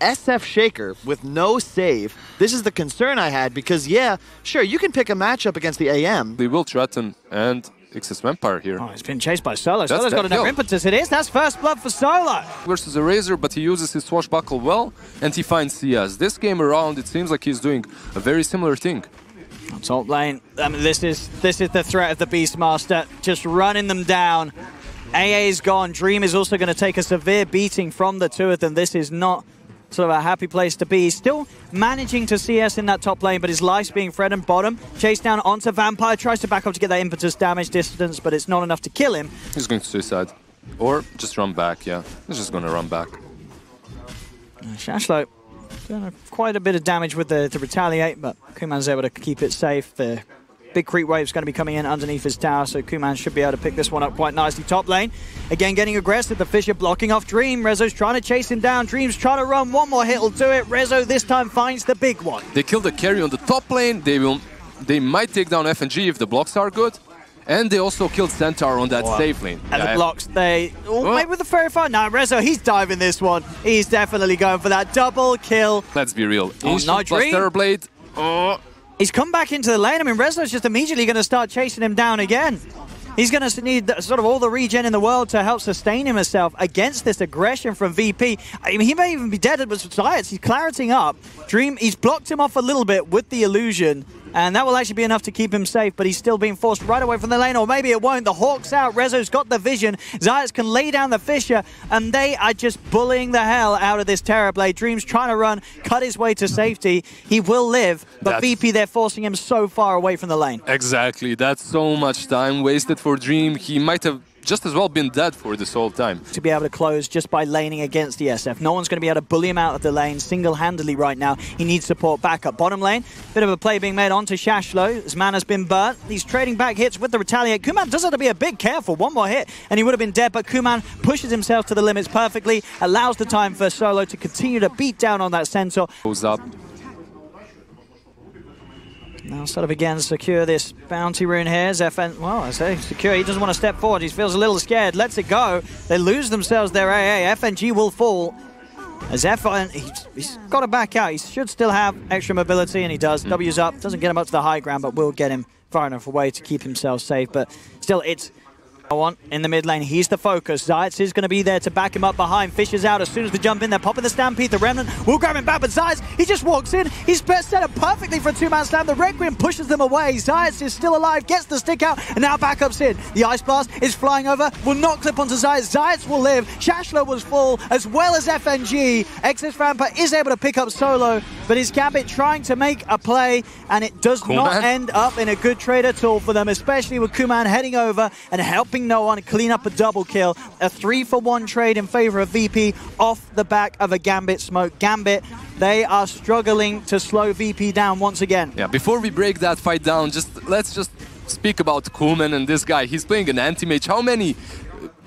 SF Shaker with no save. This is the concern I had because, yeah, sure, you can pick a matchup against the AM. They will threaten and Ixus Vampire here. Oh, it's been chased by Solo. Solo's got enough impetus. It is. That's first blood for Solo. Versus a Razor, but he uses his swashbuckle well and he finds Zayas. This game around, it seems like he's doing a very similar thing. On top lane, I mean, this is the threat of the Beastmaster, just running them down. AA is gone. Dream is also going to take a severe beating from the two of them. This is not sort of a happy place to be. He's still managing to CS in that top lane, but his life's being threatened and bottom. Chase down onto Vampire, tries to back up to get that impetus damage distance, but it's not enough to kill him. He's going to suicide. Or just run back, yeah. He's just going to run back. Shachlo doing quite a bit of damage with the retaliate, but Kuman's able to keep it safe. The big creep wave's going to be coming in underneath his tower, so Kuman should be able to pick this one up quite nicely. Top lane, again getting aggressive. The Fisher blocking off Dream. Rezo's trying to chase him down. Dream's trying to run. One more hit will do it. Rezo this time finds the big one. They kill the carry on the top lane. They might take down FNG if the blocks are good. And they also killed Centaur on that safe lane. And the blocks, they... Oh, maybe with the fairy fire. No, Rezo, he's diving this one. He's definitely going for that double kill. Let's be real. Terrorblade. Oh. He's come back into the lane. I mean, Rezo's just immediately going to start chasing him down again. He's going to need sort of all the regen in the world to help sustain himself against this aggression from VP. I mean, he may even be dead with Zayas. He's clareting up. Dream, he's blocked him off a little bit with the illusion, and that will actually be enough to keep him safe, but he's still being forced right away from the lane, or maybe it won't. The Hawk's out. Rezo's got the vision. Zayas can lay down the Fisher, and they are just bullying the hell out of this Terrorblade. Dream's trying to run, cut his way to safety. He will live, but VP, they're forcing him so far away from the lane. Exactly. That's so much time wasted for Dream. He might have just as well been dead for this whole time. To be able to close just by laning against the SF. No one's going to be able to bully him out of the lane single-handedly right now. He needs support back up bottom lane. Bit of a play being made onto Shachlo. His mana's been burnt. He's trading back hits with the retaliate. Kuman does have to be a bit careful. One more hit and he would have been dead, but Kuman pushes himself to the limits perfectly, allows the time for Solo to continue to beat down on that Centaur. Goes up. Now sort of again secure this bounty rune here. FN, well, I say secure, he doesn't want to step forward, he feels a little scared, lets it go. They lose themselves their AA, FNG will fall. As FN, he's got to back out, he should still have extra mobility, and he does. W's up, doesn't get him up to the high ground, but will get him far enough away to keep himself safe, but still it's... in the mid lane, he's the focus. Zayas is going to be there to back him up behind. Fisher's out as soon as they jump in. They're popping the Stampede. The Remnant will grab him back, but Zayas, he just walks in. He's set up perfectly for a two-man slam. The Requiem pushes them away. Zayas is still alive, gets the stick out, and now backups in. The Ice Blast is flying over, will not clip onto Zayas. Zayas will live. Shachlo will fall, as well as FNG. Ixus Vampire is able to pick up Solo, but his Gambit trying to make a play, and it does not end up in a good trade at all for them, especially with Kuman heading over and helping No One clean up a double kill. A 3-for-1 trade in favor of VP off the back of a Gambit smoke. Gambit, they are struggling to slow VP down once again. Yeah, before we break that fight down, let's just speak about Kuman and this guy. He's playing an anti-mage. How many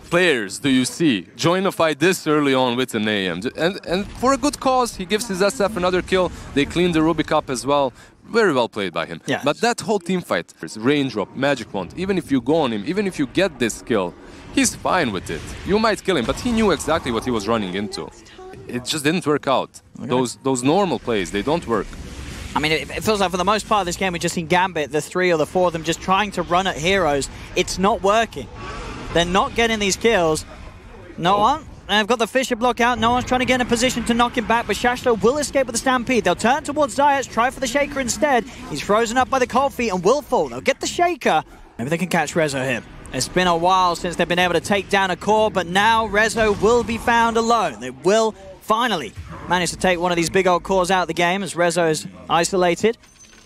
players do you see join a fight this early on with an AM? And for a good cause, he gives his SF another kill. They clean the Rubick up as well. Very well played by him. Yeah. But that whole team fight, raindrop, magic wand, even if you go on him, even if you get this kill, he's fine with it. You might kill him, but he knew exactly what he was running into. It just didn't work out. Okay. Those normal plays, they don't work. I mean, it feels like for the most part of this game, we've just seen Gambit, the three or the four of them, just trying to run at heroes. It's not working. They're not getting these kills. No one. They've got the Fisher block out. No one's trying to get in a position to knock him back, but Shachlo will escape with the Stampede. They'll turn towards Zayas, try for the Shaker instead. He's frozen up by the cold feet and will fall. They'll get the Shaker. Maybe they can catch Rezo here. It's been a while since they've been able to take down a core, but now Rezo will be found alone. They will finally manage to take one of these big old cores out of the game as Rezo is isolated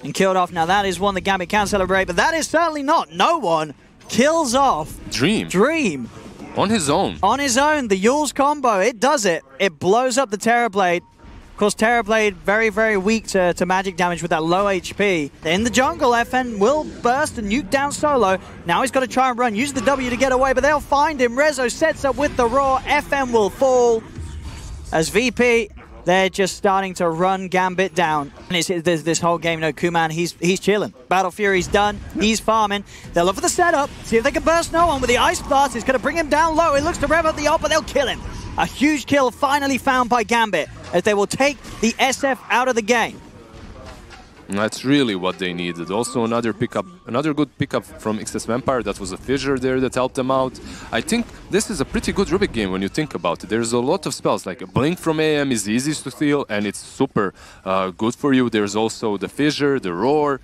and killed off. Now that is one that Gambit can celebrate, but that is certainly not. No One kills off Dream. On his own. On his own. The Yule's combo, it does it. It blows up the Terrorblade. Of course, Terrorblade very, very weak to magic damage with that low HP. In the jungle, FN will burst and nuke down Solo. Now he's got to try and run. Use the W to get away, but they'll find him. Rezo sets up with the roar. FN will fall. As VP, they're just starting to run Gambit down. And it's this whole game, Kuman, he's chilling. Battle Fury's done, he's farming. They'll look for the setup, see if they can burst No One with the Ice Blast. It's gonna bring him down low. It looks to rev up the AWP, but they'll kill him. A huge kill finally found by Gambit. as they will take the SF out of the game. That's really what they needed. Also another pickup, another good pickup from Ixus Vampire. That was a Fisher there that helped them out. I think this is a pretty good Rubick game when you think about it. There's a lot of spells, like a Blink from AM is easy to steal and it's super good for you. There's also the Fisher, the Roar.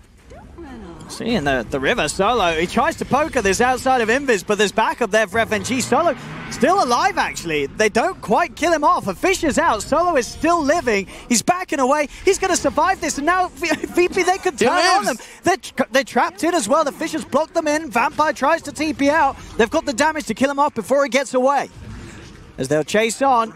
See, and the River Solo, he tries to poker this outside of Invis, but there's backup there for FNG. Solo still alive, actually. They don't quite kill him off. A Fisher's out. Solo is still living. He's backing away. He's going to survive this, and now VP, they could turn on them. They're trapped in as well. The Fisher's blocked them in. Vampire tries to TP out. They've got the damage to kill him off before he gets away. As they'll chase on,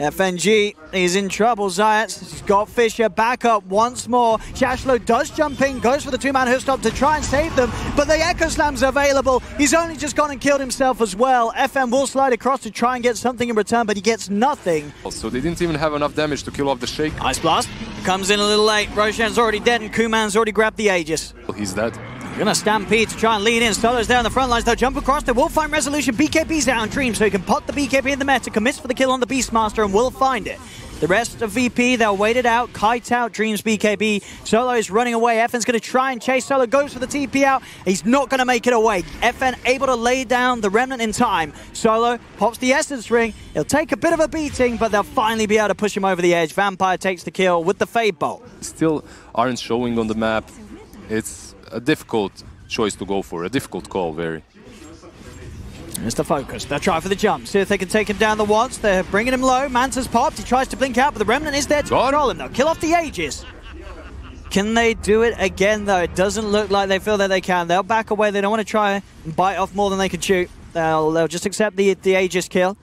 FNG is in trouble. Zayas has got Fisher back up once more. Shachlo does jump in, goes for the two-man hookstop to try and save them, but the Echo Slam's available. He's only just gone and killed himself as well. FM will slide across to try and get something in return, but he gets nothing. So they didn't even have enough damage to kill off the Shake. Ice Blast comes in a little late. Roshan's already dead, and Kuman's already grabbed the Aegis. He's dead. Gonna stampede to try and lean in. Solo's there on the front lines. They'll jump across. They will find resolution. BKB's out on Dream, so he can pot the BKB in the meta, commits for the kill on the Beastmaster, and will find it. The rest of VP, they'll wait it out. Kite out, Dream's BKB. Solo is running away. FN's going to try and chase. Solo goes for the TP out. He's not going to make it away. FN able to lay down the remnant in time. Solo pops the Essence Ring. He'll take a bit of a beating, but they'll finally be able to push him over the edge. Vampire takes the kill with the Fade Bolt. Still aren't showing on the map. It's a difficult choice to go for, a difficult call, very. There's the focus. They'll try for the jump, see if they can take him down the once. They're bringing him low. Manta's popped. He tries to blink out, but the Remnant is there to control him. They'll kill off the Aegis. Can they do it again, though? It doesn't look like they feel that they can. They'll back away. They don't want to try and bite off more than they can chew. They'll just accept the Aegis kill.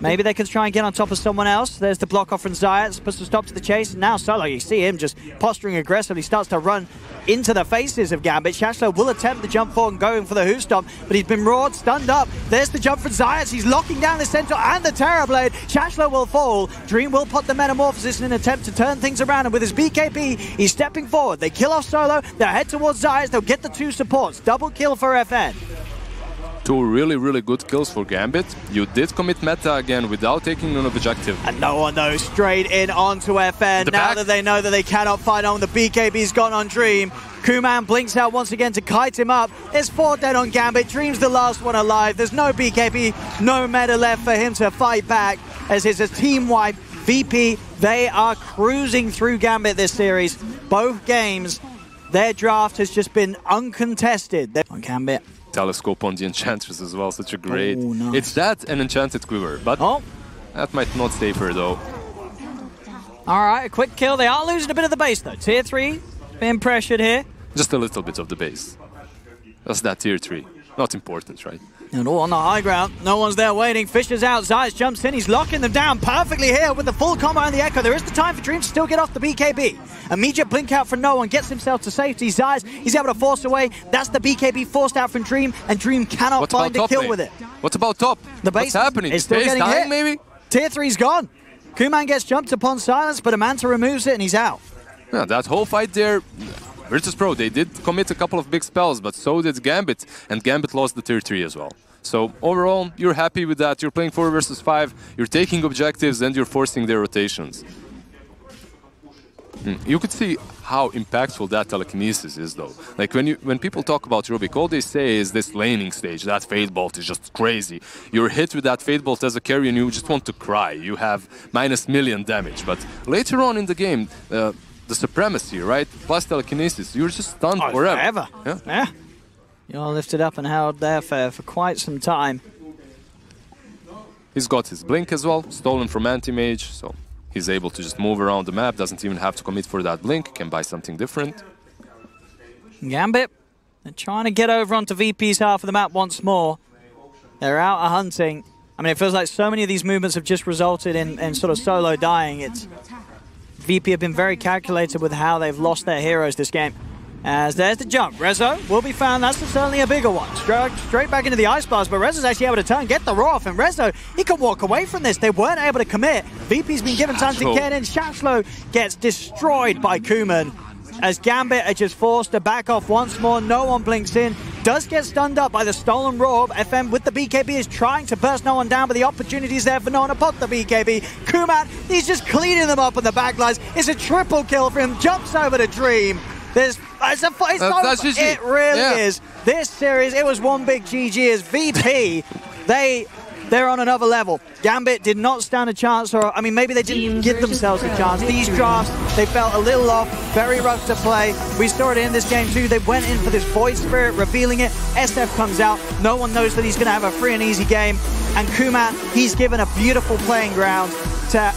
Maybe they can try and get on top of someone else. There's the block off from Zayas, puts a stop to the chase. Now Solo, you see him just posturing aggressively, starts to run into the faces of Gambit. Shachlo will attempt the jump forward and going for the hoof stomp, but he's been roared, stunned up. There's the jump from Zayas. He's locking down the Centaur and the Terrorblade. Shachlo will fall. Dream will pot the Metamorphosis in an attempt to turn things around, and with his BKB, he's stepping forward. They kill off Solo. They'll head towards Zayas. They'll get the two supports. Double kill for FN. Two really, really good kills for Gambit. You did commit meta again without taking an objective. And No One though, straight in onto FN. Now that they know that they cannot fight on, the BKB's gone on Dream. Kuman blinks out once again to kite him up. There's four dead on Gambit. Dream's the last one alive. There's no BKB, no meta left for him to fight back, as it's a team wipe. VP, they are cruising through Gambit this series. Both games, their draft has just been uncontested. On Gambit. Telescope on the Enchantress as well, such a great... Oh, nice. It's that and Enchanted Quiver, but that might not save her though. Alright, a quick kill. They are losing a bit of the base though. Tier 3 being pressured here. Just a little bit of the base. That's that tier 3. Not important, right? And all on the high ground. No one's there waiting. Fisher's out. Zayas jumps in. He's locking them down perfectly here with the full combo and the Echo. There is the time for Dream to still get off the BKB. Immediate blink out for No One. Gets himself to safety. Zayas, he's able to force away. That's the BKB forced out from Dream, and Dream cannot find a kill with it. What about top? The base is still getting hit. Maybe? Tier 3's gone. Kuman gets jumped upon silence, but Amanta removes it and he's out. Yeah, that whole fight there... Virtus Pro, they did commit a couple of big spells, but so did Gambit, and Gambit lost the tier 3 as well. So overall, you're happy with that. You're playing 4 versus 5, you're taking objectives, and you're forcing their rotations. You could see how impactful that telekinesis is, though. Like, when people talk about Rubick, all they say is this laning stage, that Fade Bolt is just crazy. You're hit with that Fade Bolt as a carry and you just want to cry. You have -1,000,000 damage, but later on in the game, the supremacy, right? Plus telekinesis. You're just stunned forever. Yeah? Yeah. You all lifted up and held there for quite some time. He's got his blink as well, stolen from Anti-Mage, so he's able to just move around the map, doesn't even have to commit for that blink, can buy something different. Gambit, they're trying to get over onto VP's half of the map once more. They're out hunting. I mean, it feels like so many of these movements have just resulted in sort of Solo dying. It's... VP have been very calculated with how they've lost their heroes this game. As there's the jump. Rezo will be found. That's certainly a bigger one. Straight back into the Ice Blast, but Rezo's actually able to turn, get the Roar off, and Rezo, he can walk away from this. They weren't able to commit. VP's been given time to get in. Shachlo gets destroyed by Kuman, as Gambit are just forced to back off once more. No One blinks in. does get stunned up by the stolen Robe. FM with the BKB is trying to burst no one down, but the opportunity's there for no one to pop the BKB. Kuman, he's just cleaning them up on the backlines. It's a triple kill for him, jumps over to Dream. It really is. This series, it was one big GG as VP, they're on another level. Gambit did not stand a chance, or I mean, maybe they didn't give themselves a chance. These drafts, they felt a little off, very rough to play. We saw it in this game too. They went in for this Void Spirit, revealing it. SF comes out. No one knows that he's going to have a free and easy game. And Kuman, he's given a beautiful playing ground to,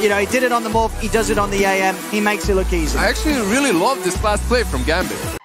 you know, he did it on the Morph, he does it on the AM. He makes it look easy. I actually really love this last play from Gambit.